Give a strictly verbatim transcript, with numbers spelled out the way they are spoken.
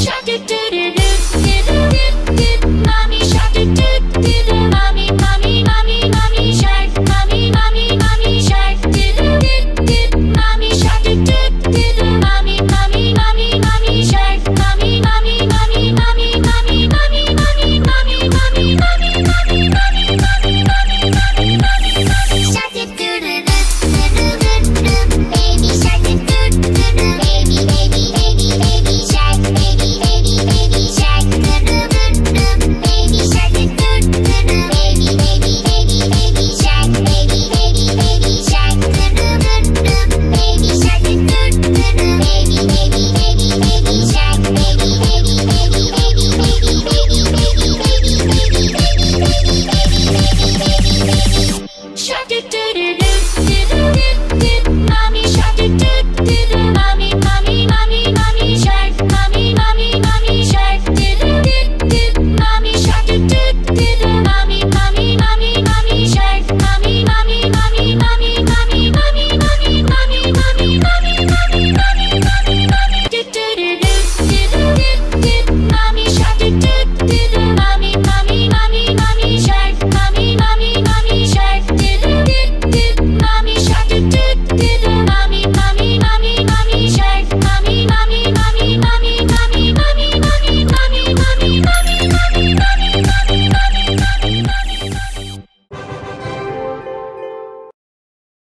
Shut it, do do do.